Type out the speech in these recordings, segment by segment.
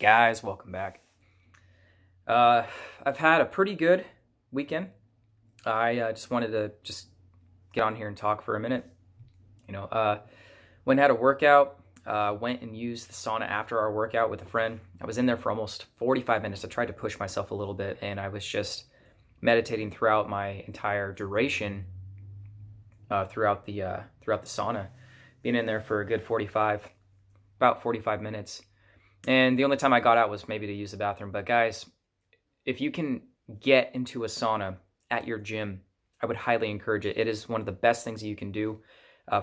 Guys, welcome back. I've had a pretty good weekend. I just wanted to get on here and talk for a minute. You know, went and had a workout, went and used the sauna after our workout with a friend. I was in there for almost 45 minutes. I tried to push myself a little bit, and I was just meditating throughout my entire duration, throughout the sauna, being in there for a good about 45 minutes. And the only time I got out was maybe to use the bathroom. But guys, if you can get into a sauna at your gym, I would highly encourage it. It is one of the best things that you can do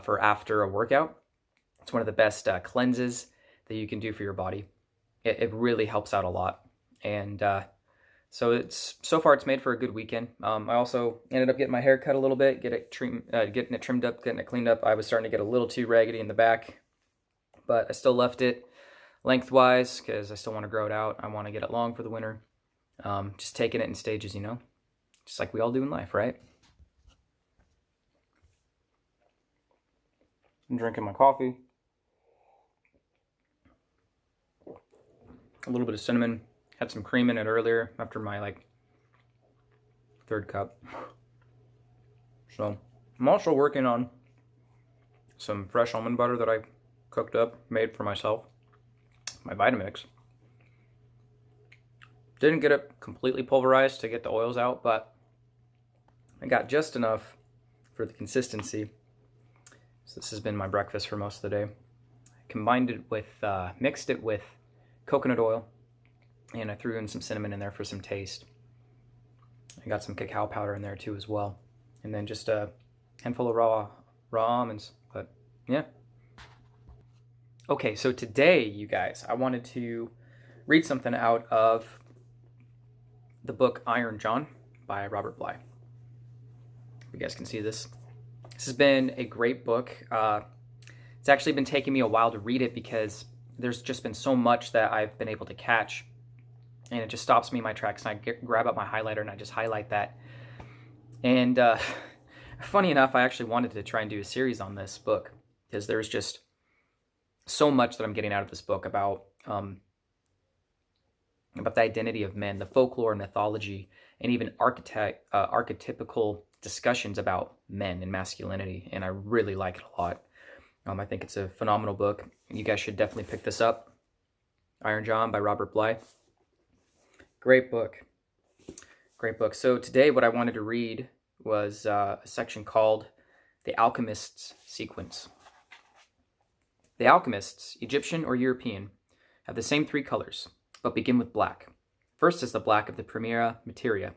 for after a workout. It's one of the best cleanses that you can do for your body. It really helps out a lot. And so far it's made for a good weekend. I also ended up getting my hair cut a little bit, getting it trimmed up, getting it cleaned up. I was starting to get a little too raggedy in the back, but I still left it lengthwise because I still want to grow it out. I want to get it long for the winter. Just taking it in stages, you know, just like we all do in life, right? I'm drinking my coffee, a little bit of cinnamon, had some cream in it earlier after my like third cup. So I'm also working on some fresh almond butter that I cooked up, made for myself, my Vitamix. Didn't get it completely pulverized to get the oils out, but I got just enough for the consistency. So this has been my breakfast for most of the day. I combined it with, mixed it with coconut oil, and I threw in some cinnamon in there for some taste. I got some cacao powder in there too as well. And then just a handful of raw almonds, but yeah. Okay, so today, you guys, I wanted to read something out of the book Iron John by Robert Bly. You guys can see this. This has been a great book. It's actually been taking me a while to read it because there's just been so much that I've been able to catch, and it just stops me in my tracks, and I grab out my highlighter and I just highlight that. And funny enough, I actually wanted to try and do a series on this book because there's just so much that I'm getting out of this book about the identity of men, the folklore and mythology, and even archetypical discussions about men and masculinity, and I really like it a lot. I think it's a phenomenal book. You guys should definitely pick this up. Iron John by Robert Bly. Great book. Great book. So today what I wanted to read was a section called The Alchemist's Sequence. The alchemists, Egyptian or European, have the same three colors, but begin with black. First is the black of the prima materia,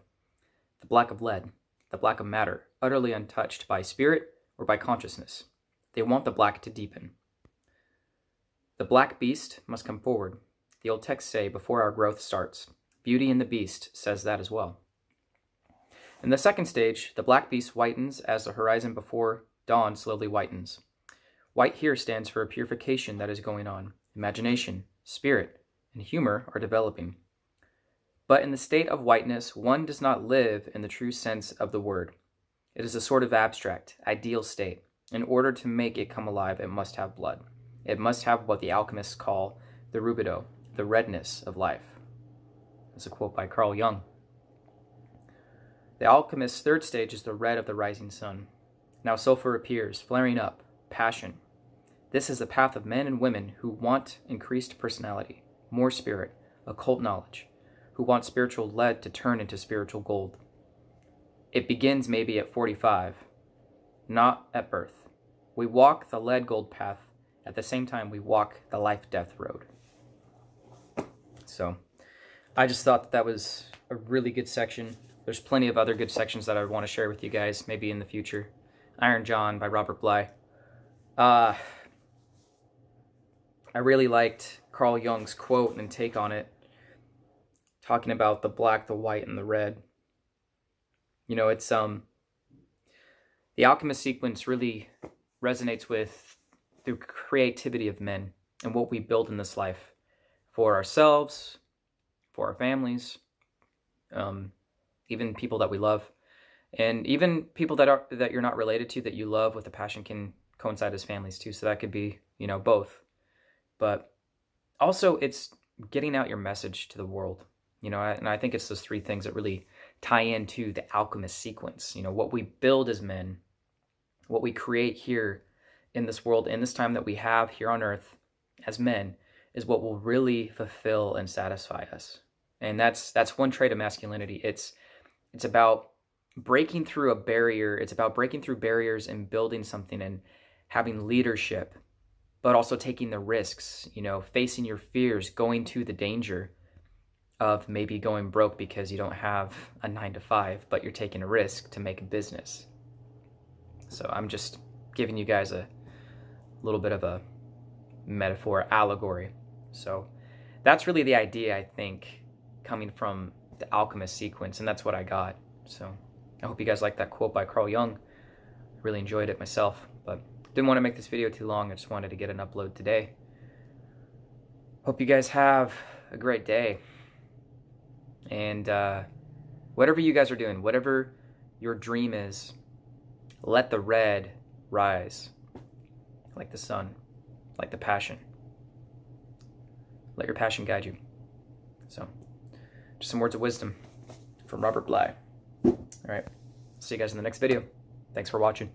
the black of lead, the black of matter, utterly untouched by spirit or by consciousness. They want the black to deepen. The black beast must come forward. The old texts say before our growth starts. Beauty and the Beast says that as well. In the second stage, the black beast whitens as the horizon before dawn slowly whitens. White here stands for a purification that is going on. Imagination, spirit, and humor are developing. But in the state of whiteness, one does not live in the true sense of the word. It is a sort of abstract, ideal state. In order to make it come alive, it must have blood. It must have what the alchemists call the rubedo, the redness of life. That's a quote by Carl Jung. The alchemist's third stage is the red of the rising sun. Now sulfur appears, flaring up, passion. This is the path of men and women who want increased personality, more spirit, occult knowledge, who want spiritual lead to turn into spiritual gold. It begins maybe at 45, not at birth. We walk the lead-gold path at the same time we walk the life-death road. So, I just thought that was a really good section. There's plenty of other good sections that I want to share with you guys, maybe in the future. Iron John by Robert Bly. I really liked Carl Jung's quote and take on it, talking about the black, the white, and the red. You know, it's, the alchemist sequence really resonates with the creativity of men and what we build in this life for ourselves, for our families, even people that we love, and even people that you're not related to, that you love with a passion, can coincide as families too. So that could be, you know, both, but also it's getting out your message to the world. You know, and I think it's those three things that really tie into the alchemist sequence. You know, what we build as men, what we create here in this world, in this time that we have here on earth as men, is what will really fulfill and satisfy us. And that's one trait of masculinity. It's about breaking through a barrier. It's about breaking through barriers and building something and having leadership, but also taking the risks, you know, facing your fears, going to the danger of maybe going broke because you don't have a 9-to-5, but you're taking a risk to make a business. So I'm just giving you guys a little bit of a metaphor, allegory. So that's really the idea, I think, coming from the Alchemist sequence, and that's what I got. So I hope you guys like that quote by Carl Jung. I really enjoyed it myself, but didn't want to make this video too long. I just wanted to get an upload today. Hope you guys have a great day. And whatever you guys are doing, whatever your dream is, let the red rise like the sun, like the passion. Let your passion guide you. So just some words of wisdom from Robert Bly. All right, see you guys in the next video. Thanks for watching.